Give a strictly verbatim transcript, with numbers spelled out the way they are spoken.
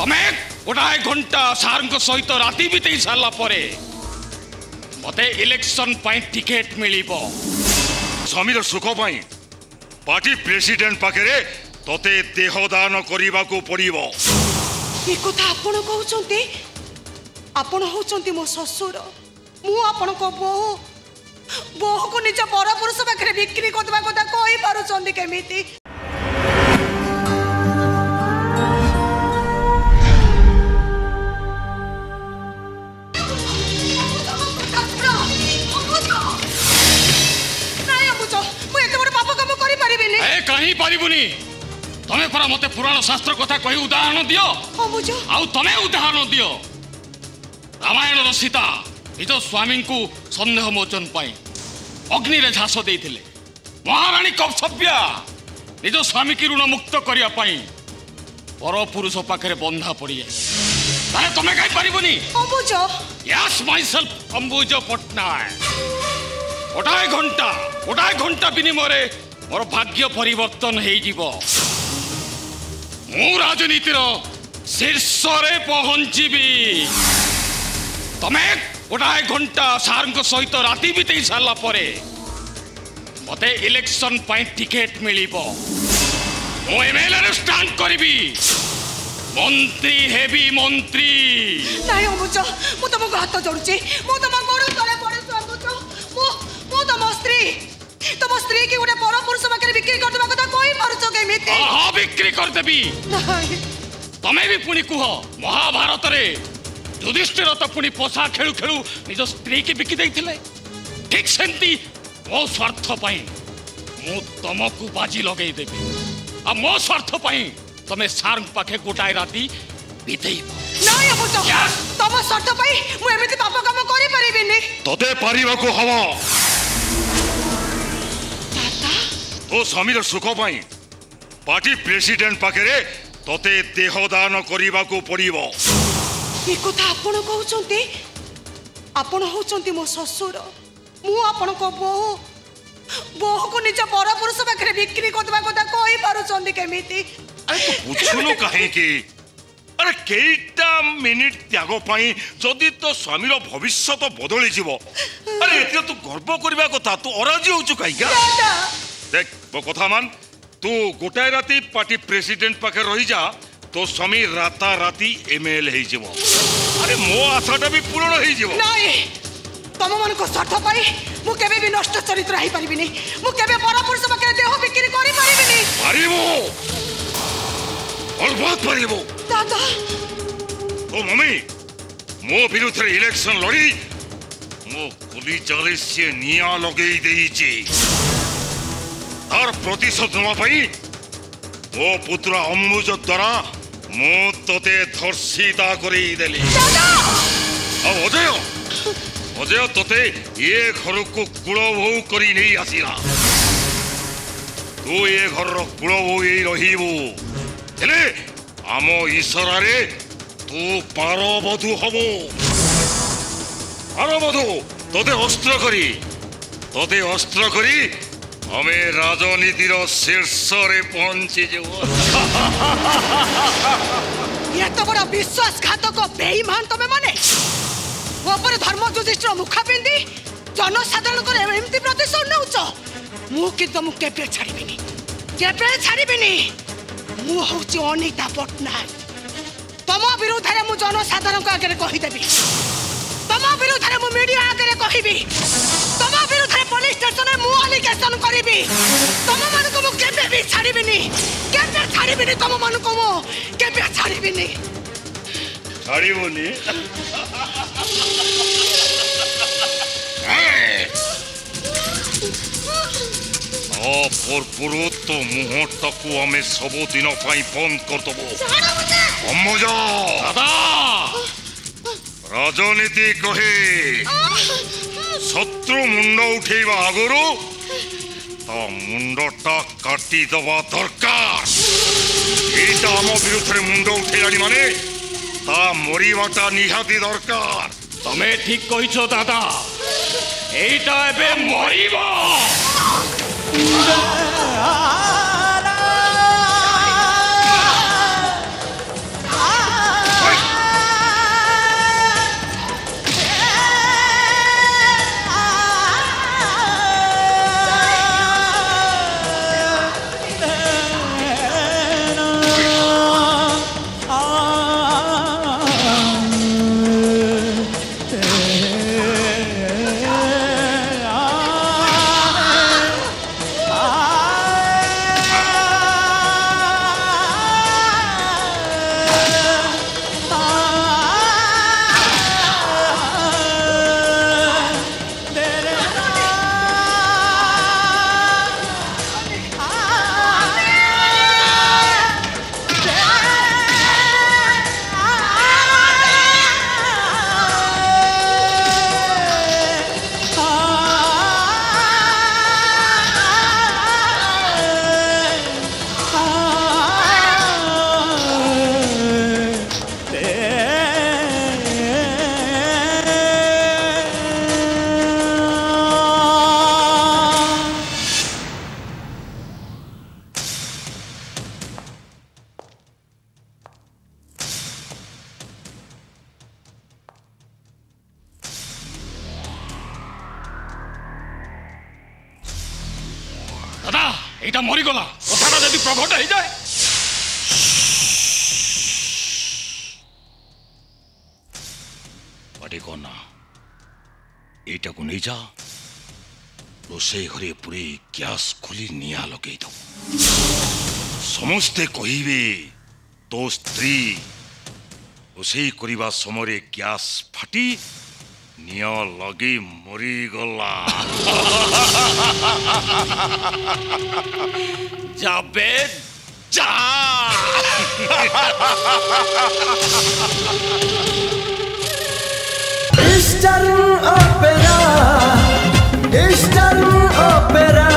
तमें गोटाए घंटा सारंक सहित राति बीते सारा मते इलेक्शन टिकेट मिलिबो समीर सुख पार्टी प्रेसिडेंट पाखे तोते देहदान करने को पड़ो। ये कथा आपण कहउछन्ते आपण होउछन्ते मो ससुर मु आपण को बहु बहु को निज बड़ पुरुष पाखे बिक्री करदबा कथा कहि पारुछन्ते केमिति। कहीं पारिबुनी तमे परा मते पुराण शास्त्र कथा कही उदाहरण दियो हो बुझो आउ तमे उदाहरण दियो। रामायण रो सीता निज स्वामी को संदेह मोचन पाई अग्नि रे झास देथिले। महारानी कौसल्या निज स्वामी की ऋण मुक्त करिया पाई पर पुरुष पाखरे बंधा पड़ी जाय ताले तमे कहीं पारिबुनी हो बुझो। Yes myself Ambuj Patnaik ओटाय घंटा ओटाय घंटा विनिमरे मोर भाग्य परिवर्तन हो जीव मु राजनीतिर शीर्ष रे पहुंचीबी। तमे गोटाए घंटा सारंक सहित राति बीते सारा मते इलेक्शन टिकेट मिलिबो मु एमएलए रे स्टैंड करिबी मंत्री हेबी मंत्री। नाही बुझ मु तुमको हाथ जोडुची मु तुम गोड़ तले पड़े स्वागत मु मु तुम स्त्री तुम स्त्री की गोटे बड़ पुरुष पाखे बिक्री करदबा कथा कहि पारुछो केमिति। हां बिक्री करदेबी नाही तमे भी पुनी कुह महाभारत रे युधिष्ठिर तो पुनी पोसा खेलु खेलु निज स्त्री की बिकि दैथिले। ठीक सेंती मो स्वार्थ पई मु तमकु बाजी लगै देबी आ मो स्वार्थ पई तमे सारंग पाखे गोटाई राती बितेइबो। नाही बुझो तम स्वार्थ पई मु एमिति पाप काम करि परिबिनी तते परिबा को हवा तो समीर सुख पार्टी प्रेसिडेंट पाखे तोते देहदान करने को पड़ो। ये कथा आपण कहउछन्ते आपण होउछन्ते मो ससुर मु आपण को बहु बहु को निज बड़ पुरुष पाखे बिक्री करदबा कथा कहि पारुछन्ते केमिति। अरे तो बुझुनो काहे कि अरे केटा मिनिट त्यागो पाई जदि तो स्वामीर भविष्य तो बदली जीवो। अरे एते तो गर्व करबा कथा तू अराजी होउछु काईका देख वो कथा मान तू गोटाए राती पार्टी प्रेसिडेंट पाखे रही जा तो स्वामी राता राती एमएल हो जीव। अरे मो आशाटा भी पूर्ण हो जीव। नहीं तुम मन को स्वार्थ पाई मु केबे भी नष्ट चरित्र रही परबिनी मु केबे बड़ा पुरुष पाखे देह बिक्री करी परबिनी। परिबो और बहुत परिबो दादा। ओ मम्मी मो विरुद्ध रे इलेक्शन लड़ी मो गोली जले से निया लगेई देई छी और प्रतिशोध नापाई वो पुत्र अम्बुज द्वारा मु तोते धर्षिता करी देली। अब अजय अजय तोते ये घर को कुलबहू करी नहीं आसीला तू ये घर कुलबहू रहीबू हेले आम ईश्वर तू पारवधू हबू पारवधू तोते अस्त्र करी तोते अस्त्र करी हमें राजनीति शीर्ष रे पहुंची जो। ये तो बड़ा विश्वासघात को बेईमान तमे माने वो पर धर्म जुधिष्ठिर मुखा पिंदी जनसाधारण को एमती प्रतिशोध नउछ मु कि तुम केपे छाड़बिनी केपे छाड़बिनी। मु होउची अनिता पटनायक तम विरुद्ध रे मु जनसाधारण को आगे कहि देबी तम विरुद्ध रे मु मीडिया आगे कहिबी तम विरुद्ध रे पुलिस स्टेशन में मु एलिगेशन करिबी तम मन को मु केबे भी छाड़बिनी केबे छाड़बिनी तम मन को मु केबे छाड़बिनी छाड़िबोनी। ओ पुर पुरो तो मुह टकु हमें सब दिन पाई बंद कर दबो। अम्मजा दादा राजनीति कहे शत्रु मुंड उठेवा आगुरु तो मुंडटा काटी दवा दरकार। एटा आम विरुद्ध मुंड उठेलानी माने ता मरिवाटा निहाती दरकार। तमे ठीक कहिछो दादा एटा एबे मरिबो। एटा मरीगला कथाटा जदि प्रकट हो जाए बाटे कना एटा को नहीं जा रोसे घरे पूरे गैस खोली निया लगे दो समस्ते कहिबे तो स्त्री रोसे करवा समय गैस फाटी निया लगी मरीगला जाबे जा Eastern Opera Eastern Opera